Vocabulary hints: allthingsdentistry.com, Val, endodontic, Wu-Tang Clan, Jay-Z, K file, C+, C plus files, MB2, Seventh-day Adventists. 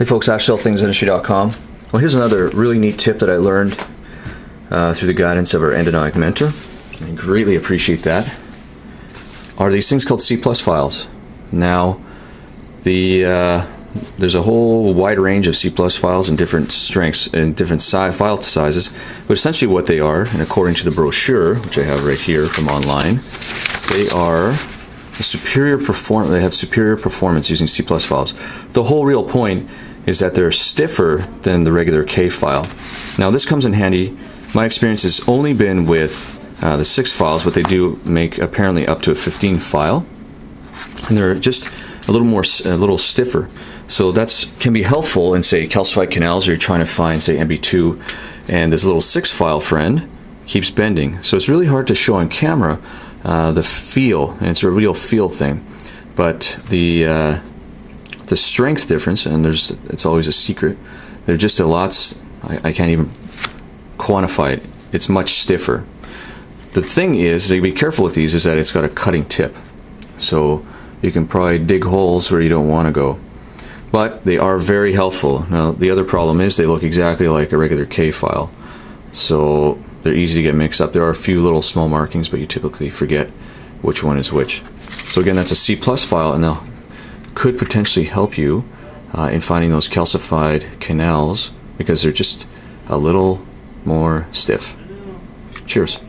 Hey folks, allthingsdentistry.com. Well, here's another really neat tip that I learned through the guidance of our endodontic mentor. I greatly appreciate that. Are these things called C+ files. Now, there's a whole wide range of C+ files and different strengths and different file sizes, but essentially what they are, and according to the brochure, which I have right here from online, they are superior performance using C+ files. The whole real point is that they're stiffer than the regular K file. Now this comes in handy. My experience has only been with the 6 files, but they do make apparently up to a 15 file, and they're just a little stiffer. So that can be helpful in, say, calcified canals, or you're trying to find, say, MB2, and this little 6 file friend keeps bending. So it's really hard to show on camera the feel, and it's a real feel thing. But the strength difference, and it's always a secret, they're just a lot, I can't even quantify it. It's much stiffer. The thing is, you be careful with these, is that it's got a cutting tip. So you can probably dig holes where you don't want to go. But they are very helpful. Now, the other problem is they look exactly like a regular K file. So they're easy to get mixed up. There are a few little small markings, but you typically forget which one is which. So again, that's a C+ file, and that could potentially help you in finding those calcified canals because they're just a little more stiff. Cheers.